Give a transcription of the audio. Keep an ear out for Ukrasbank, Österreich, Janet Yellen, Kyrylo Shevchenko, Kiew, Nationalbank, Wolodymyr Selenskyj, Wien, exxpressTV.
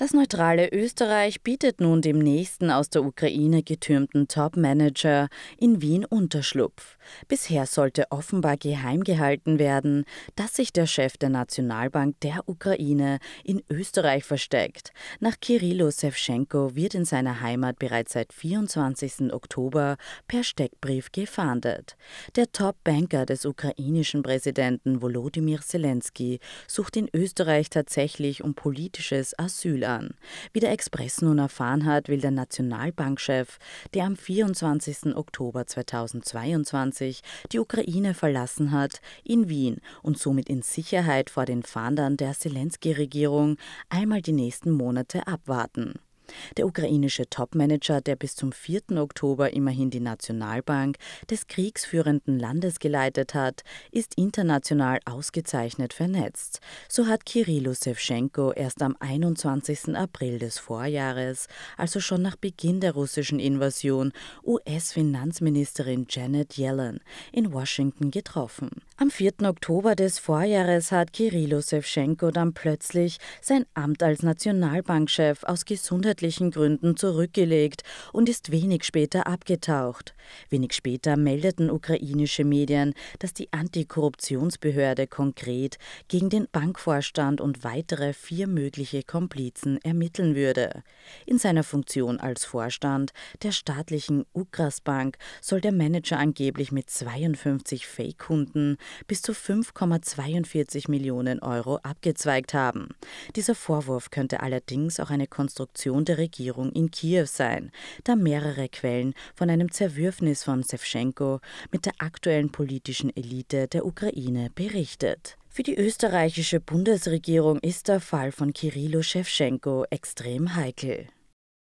Das neutrale Österreich bietet nun dem nächsten aus der Ukraine getürmten Top-Manager in Wien Unterschlupf. Bisher sollte offenbar geheim gehalten werden, dass sich der Chef der Nationalbank der Ukraine in Österreich versteckt. Nach Kyrylo Shevchenko wird in seiner Heimat bereits seit 24. Oktober per Steckbrief gefahndet. Der Top-Banker des ukrainischen Präsidenten Wolodymyr Selenskyj sucht in Österreich tatsächlich um politisches Asyl an. Wie der Express nun erfahren hat, will der Nationalbankchef, der am 24. Oktober 2022 die Ukraine verlassen hat, in Wien und somit in Sicherheit vor den Fahndern der Selenskyj-Regierung einmal die nächsten Monate abwarten. Der ukrainische Topmanager, der bis zum 4. Oktober immerhin die Nationalbank des kriegsführenden Landes geleitet hat, ist international ausgezeichnet vernetzt. So hat Kyrylo Shevchenko erst am 21. April des Vorjahres, also schon nach Beginn der russischen Invasion, US-Finanzministerin Janet Yellen in Washington getroffen. Am 4. Oktober des Vorjahres hat Kyrylo Shevchenko dann plötzlich sein Amt als Nationalbankchef aus gesundheitlichen Gründen zurückgelegt und ist wenig später abgetaucht. Wenig später meldeten ukrainische Medien, dass die Antikorruptionsbehörde konkret gegen den Bankvorstand und weitere 4 mögliche Komplizen ermitteln würde. In seiner Funktion als Vorstand der staatlichen Ukrasbank soll der Manager angeblich mit 52 Fake-Kunden bis zu 5,42 Millionen Euro abgezweigt haben. Dieser Vorwurf könnte allerdings auch eine Konstruktion der Regierung in Kiew sein, da mehrere Quellen von einem Zerwürfnis von Shevchenko mit der aktuellen politischen Elite der Ukraine berichtet. Für die österreichische Bundesregierung ist der Fall von Kyrylo Shevchenko extrem heikel.